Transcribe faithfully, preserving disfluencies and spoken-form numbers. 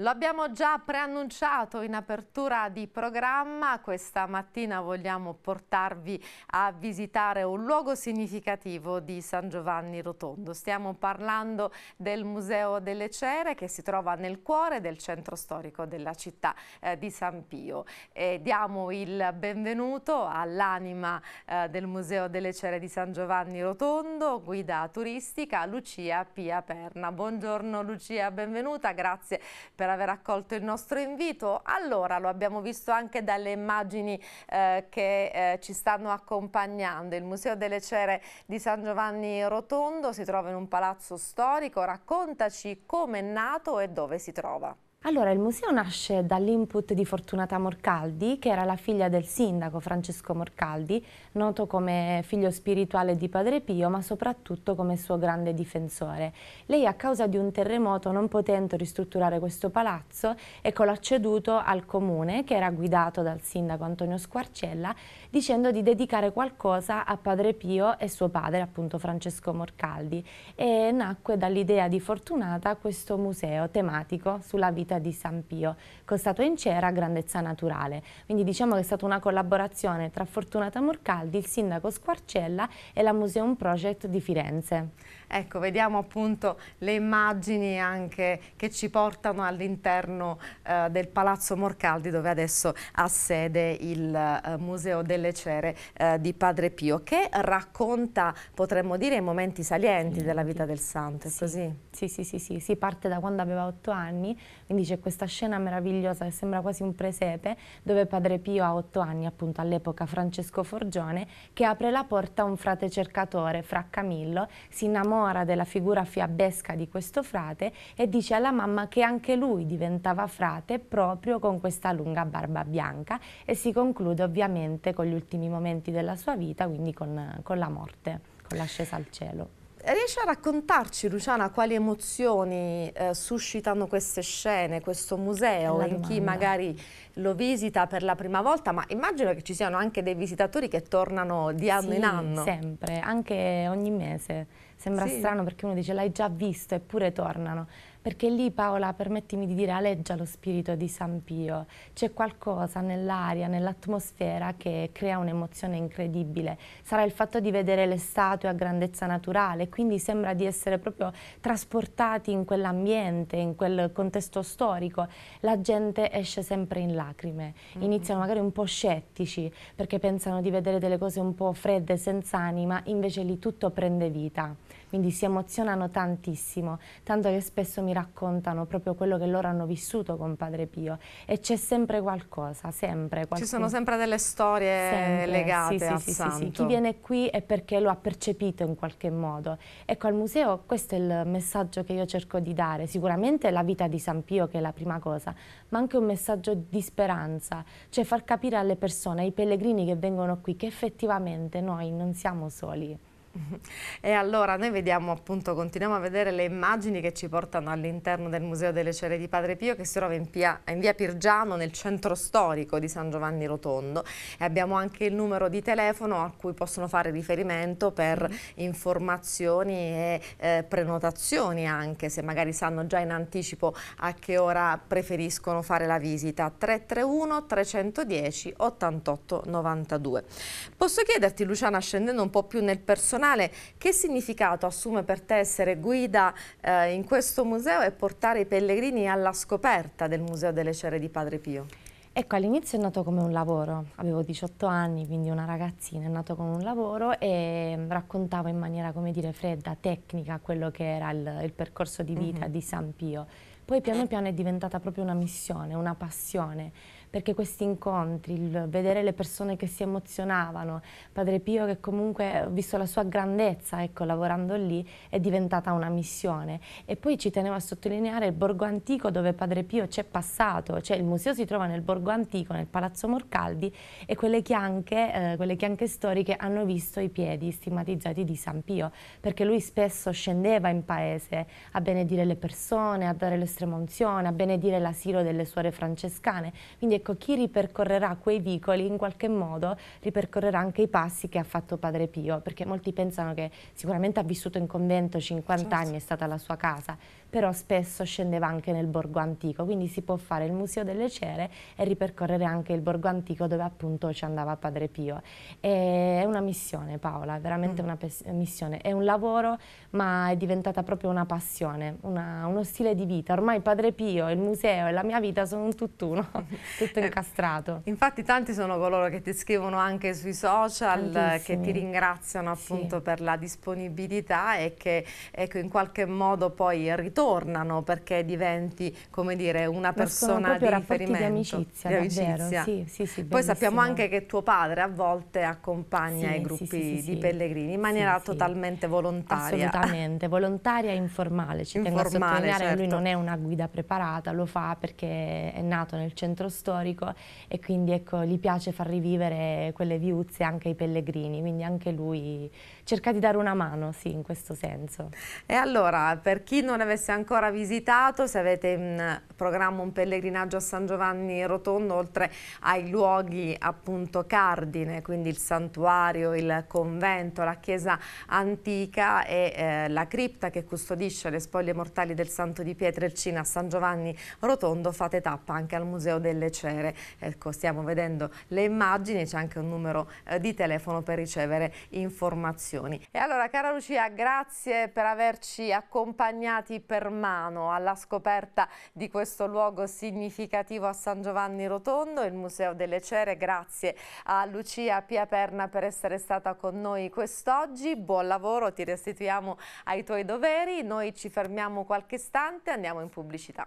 Lo abbiamo già preannunciato in apertura di programma, questa mattina vogliamo portarvi a visitare un luogo significativo di San Giovanni Rotondo. Stiamo parlando del Museo delle Cere che si trova nel cuore del centro storico della città eh, di San Pio. E diamo il benvenuto all'anima eh, del Museo delle Cere di San Giovanni Rotondo, guida turistica Lucia Pia Perna. Buongiorno Lucia, benvenuta, grazie per aver accolto il nostro invito. Allora, lo abbiamo visto anche dalle immagini eh, che eh, ci stanno accompagnando. Il Museo delle Cere di San Giovanni Rotondo si trova in un palazzo storico. Raccontaci come è nato e dove si trova. Allora, il museo nasce dall'input di Fortunata Morcaldi, che era la figlia del sindaco Francesco Morcaldi, noto come figlio spirituale di Padre Pio, ma soprattutto come suo grande difensore. Lei, a causa di un terremoto, non potendo ristrutturare questo palazzo, ecco, l'ha ceduto al comune, che era guidato dal sindaco Antonio Squarcella, dicendo di dedicare qualcosa a Padre Pio e suo padre, appunto Francesco Morcaldi. E nacque dall'idea di Fortunata questo museo tematico sulla vita di San Pio, costato in cera, grandezza naturale. Quindi diciamo che è stata una collaborazione tra Fortunata Morcaldi, il sindaco Squarcella e la Museum Project di Firenze. Ecco, vediamo appunto le immagini anche che ci portano all'interno eh, del Palazzo Morcaldi, dove adesso ha sede il eh, Museo delle Cere eh, di Padre Pio, che racconta, potremmo dire, i momenti salienti della vita del santo. È sì. Così? Sì, sì, sì, sì, si parte da quando aveva otto anni, quindi c'è questa scena meravigliosa che sembra quasi un presepe, dove Padre Pio ha otto anni, appunto all'epoca Francesco Forgione, che apre la porta a un frate cercatore, Fra Camillo, si innamora della figura fiabesca di questo frate e dice alla mamma che anche lui diventava frate proprio con questa lunga barba bianca, e si conclude ovviamente con gli ultimi momenti della sua vita, quindi con, con la morte, con l'ascesa al cielo. Riesci a raccontarci, Luciana, quali emozioni eh, suscitano queste scene, questo museo, in chi magari lo visita per la prima volta, ma immagino che ci siano anche dei visitatori che tornano di anno sì, in anno. Sempre, anche ogni mese. Sembra sì. strano, perché uno dice l'hai già visto, eppure tornano. Perché lì, Paola, permettimi di dire, aleggia lo spirito di San Pio. C'è qualcosa nell'aria, nell'atmosfera, che crea un'emozione incredibile. Sarà il fatto di vedere le statue a grandezza naturale, quindi sembra di essere proprio trasportati in quell'ambiente, in quel contesto storico. La gente esce sempre in lacrime, mm-hmm. iniziano magari un po' scettici, perché pensano di vedere delle cose un po' fredde, senza anima, invece lì tutto prende vita. Quindi si emozionano tantissimo, tanto che spesso mi raccontano proprio quello che loro hanno vissuto con Padre Pio, e c'è sempre qualcosa, sempre qualcosa. Ci sono sempre delle storie sempre legate sì, al sì, santo. Sì, sì. Chi viene qui è perché lo ha percepito in qualche modo. Ecco, al museo questo è il messaggio che io cerco di dare, sicuramente la vita di San Pio, che è la prima cosa, ma anche un messaggio di speranza, cioè far capire alle persone, ai pellegrini che vengono qui, che effettivamente noi non siamo soli. E allora noi vediamo appunto, continuiamo a vedere le immagini che ci portano all'interno del Museo delle Cere di Padre Pio, che si trova in, Pia, in via Pirgiano, nel centro storico di San Giovanni Rotondo, e abbiamo anche il numero di telefono a cui possono fare riferimento per informazioni e eh, prenotazioni, anche se magari sanno già in anticipo a che ora preferiscono fare la visita. Tre tre uno, tre uno zero, otto otto nove due. Posso chiederti, Luciana, scendendo un po' più nel personale, che significato assume per te essere guida eh, in questo museo e portare i pellegrini alla scoperta del Museo delle Cere di Padre Pio? Ecco, all'inizio è nato come un lavoro, avevo diciotto anni, quindi una ragazzina, è nato come un lavoro, e raccontavo in maniera, come dire, fredda, tecnica, quello che era il, il percorso di vita mm-hmm. di San Pio. Poi piano piano è diventata proprio una missione, una passione, perché questi incontri, il vedere le persone che si emozionavano, Padre Pio che comunque, ho visto la sua grandezza, ecco, lavorando lì, è diventata una missione. E poi ci tenevo a sottolineare il Borgo Antico, dove Padre Pio c'è passato, cioè il museo si trova nel Borgo Antico, nel Palazzo Morcaldi, e quelle chianche, eh, quelle chianche storiche hanno visto i piedi stigmatizzati di San Pio, perché lui spesso scendeva in paese a benedire le persone, a dare le dell'estrema unzione, a benedire l'asilo delle suore francescane. Quindi ecco, chi ripercorrerà quei vicoli in qualche modo ripercorrerà anche i passi che ha fatto Padre Pio, perché molti pensano che sicuramente ha vissuto in convento cinquanta anni, è stata la sua casa, però spesso scendeva anche nel Borgo Antico, quindi si può fare il Museo delle Cere e ripercorrere anche il Borgo Antico dove appunto ci andava Padre Pio. È una missione, Paola, è veramente mm. una missione, è un lavoro, ma è diventata proprio una passione, una, uno stile di vita. Ormai Padre Pio, il museo e la mia vita sono un tutt'uno, tutto incastrato. Infatti tanti sono coloro che ti scrivono anche sui social, tantissimi, che ti ringraziano appunto sì. per la disponibilità e che ecco, in qualche modo poi ritornano perché diventi, come dire, una persona di riferimento, di amicizia, di amicizia. Sì, sì, sì, poi sappiamo anche che tuo padre a volte accompagna sì, i gruppi sì, sì, sì, di pellegrini in maniera sì, totalmente sì. volontaria, assolutamente volontaria e informale, ci informale, tengo a sottolineare, certo. Lui non è una guida preparata, lo fa perché è nato nel centro storico e quindi ecco, gli piace far rivivere quelle viuzze anche ai pellegrini, quindi anche lui cerca di dare una mano sì, in questo senso. E allora, per chi non avesse ancora visitato, se avete in programma un pellegrinaggio a San Giovanni Rotondo, oltre ai luoghi appunto cardine, quindi il santuario, il convento, la chiesa antica e eh, la cripta che custodisce le spoglie mortali del santo di Pietrelcina a San Giovanni Rotondo, fate tappa anche al Museo delle Cere. Ecco, stiamo vedendo le immagini, c'è anche un numero eh, di telefono per ricevere informazioni. E allora, cara Lucia, grazie per averci accompagnati per mano alla scoperta di questo luogo significativo a San Giovanni Rotondo, il Museo delle Cere. Grazie a Lucia Pia Perna per essere stata con noi quest'oggi. Buon lavoro, ti restituiamo ai tuoi doveri. Noi ci fermiamo qualche istante e andiamo in pubblicità.